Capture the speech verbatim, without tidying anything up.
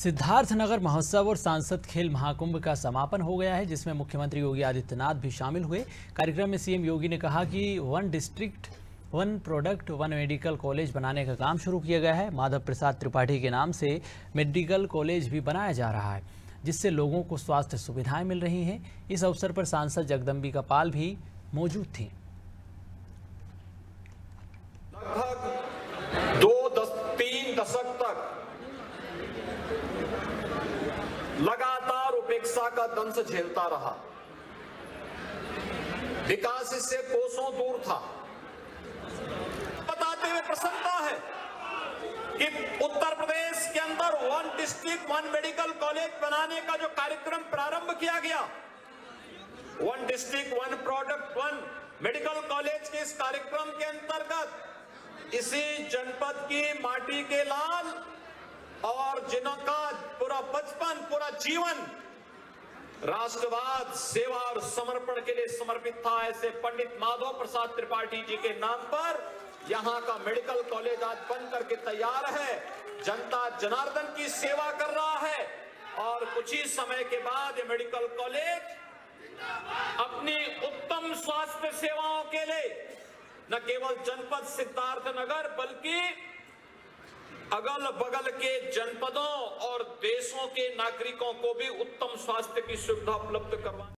सिद्धार्थ नगर महोत्सव और सांसद खेल महाकुंभ का समापन हो गया है, जिसमें मुख्यमंत्री योगी आदित्यनाथ भी शामिल हुए। कार्यक्रम में सीएम योगी ने कहा कि one district one product one medical college बनाने का काम शुरू किया गया है। माधव प्रसाद त्रिपाठी के नाम से मेडिकल कॉलेज भी बनाया जा रहा है, जिससे लोगों को स्वास्थ्य सुविधाएं मिल रही हैं। इस अवसर पर सांसद जगदंबिका पाल भी मौजूद थी। लगभग दो दस, तीन दशक तक लगातार उपेक्षा का दंश झेलता रहा, विकास इससे कोसों दूर था। बताते हुए प्रसन्नता है कि उत्तर प्रदेश के अंदर one district one medical college बनाने का जो कार्यक्रम प्रारंभ किया गया, one district one product one medical college के इस कार्यक्रम के अंतर्गत इसी जनपद की माटी के लाल और जिनका पूरा बचपन पूरा जीवन राष्ट्रवाद सेवा और समर्पण के लिए समर्पित था, ऐसे पंडित माधव प्रसाद त्रिपाठी जी के नाम पर यहाँ का मेडिकल कॉलेज आज बन करके तैयार है। जनता जनार्दन की सेवा कर रहा है और कुछ ही समय के बाद ये मेडिकल कॉलेज अपनी उत्तम स्वास्थ्य सेवाओं के लिए न केवल जनपद सिद्धार्थ नगर बल्कि अगल बगल के जनपदों और देशों के नागरिकों को भी उत्तम स्वास्थ्य की सुविधा उपलब्ध करवाना